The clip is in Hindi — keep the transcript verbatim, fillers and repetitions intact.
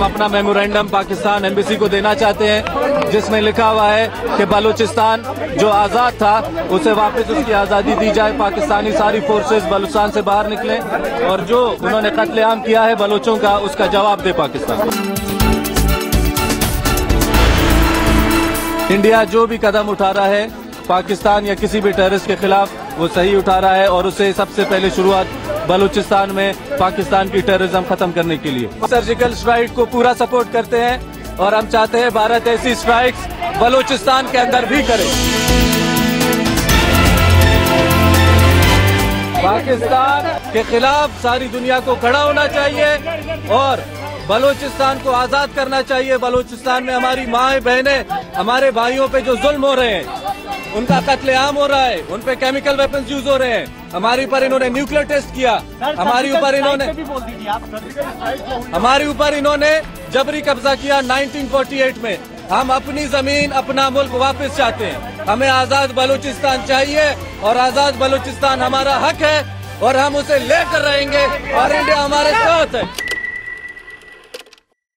हम अपना मेमोरेंडम पाकिस्तान एम्बेसी को देना चाहते हैं, जिसमें लिखा हुआ है कि बलूचिस्तान जो आज़ाद था उसे वापस उसकी आज़ादी दी जाए, पाकिस्तानी सारी फोर्सेस बलूचिस्तान से बाहर निकलें और जो उन्होंने कत्लेआम किया है बलूचों का उसका जवाब दे पाकिस्तान। इंडिया जो भी कदम उठा रहा है पाकिस्तान या किसी भी टेररिस्ट के खिलाफ वो सही उठा रहा है और उसे सबसे पहले शुरुआत बलूचिस्तान में पाकिस्तान की टेररिज्म खत्म करने के लिए। सर्जिकल स्ट्राइक को पूरा सपोर्ट करते हैं और हम चाहते हैं भारत ऐसी स्ट्राइक्स बलूचिस्तान के अंदर भी करे। पाकिस्तान के खिलाफ सारी दुनिया को खड़ा होना चाहिए और बलूचिस्तान को आज़ाद करना चाहिए। बलूचिस्तान में हमारी माएँ बहनें हमारे भाइयों पे जो जुल्म हो रहे हैं, उनका कत्लेआम हो रहा है, उन पे केमिकल वेपन्स यूज हो रहे हैं, हमारी पर इन्होंने न्यूक्लियर टेस्ट किया, हमारी ऊपर इन्होंने हमारी ऊपर इन्होंने जबरी कब्जा किया नाइनटीन फोर्टी एट में। हम अपनी जमीन अपना मुल्क वापस चाहते हैं, हमें आज़ाद बलूचिस्तान चाहिए और आज़ाद बलूचिस्तान हमारा हक है और हम उसे लेकर रहेंगे और इंडिया हमारे साथ है।